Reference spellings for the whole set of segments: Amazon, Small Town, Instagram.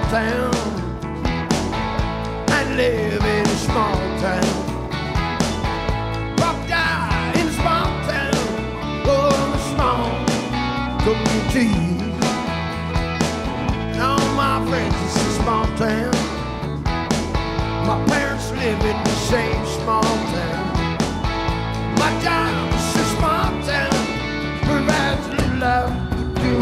small town. I live in a small town. Pop die in a small town. Oh, a small community. And all my friends, it's a small town. My parents live in the same small town. My job is a small town. Provides a little love to do.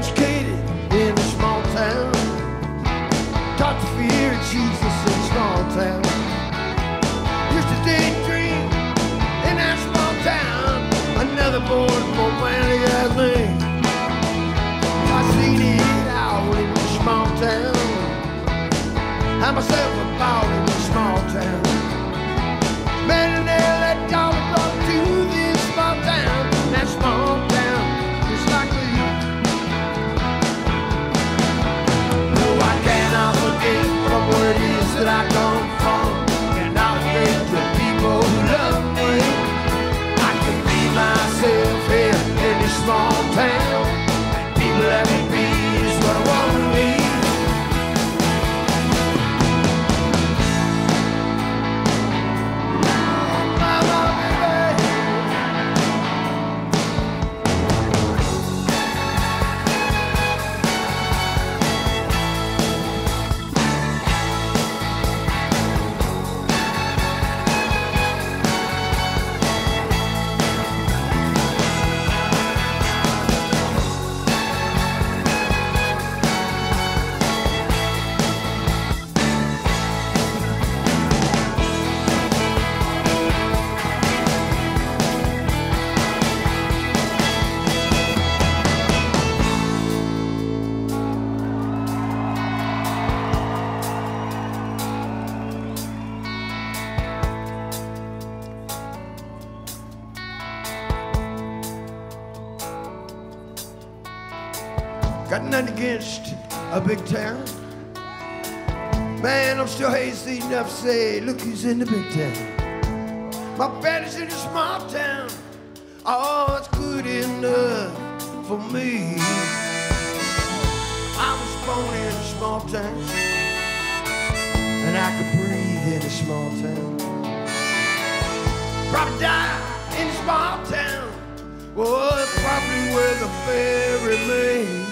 Educated in a small town, taught to fear Jesus in a small town. Used to daydream in that small town, another boy for family as me. I seen it out in a small town. I myself was born in a small town. Man, they let y'all go to this small town, that small town. Where it is that I come from, and I thank the people who love me. I can be myself here in this small town, and people let me be is what I want to be. My got nothing against a big town. Man, I'm still hazy enough to say, look who's in the big town. My family's in a small town. Oh, it's good enough for me. I was born in a small town, and I could breathe in a small town. Probably die in a small town. Oh, it's probably where they bury me.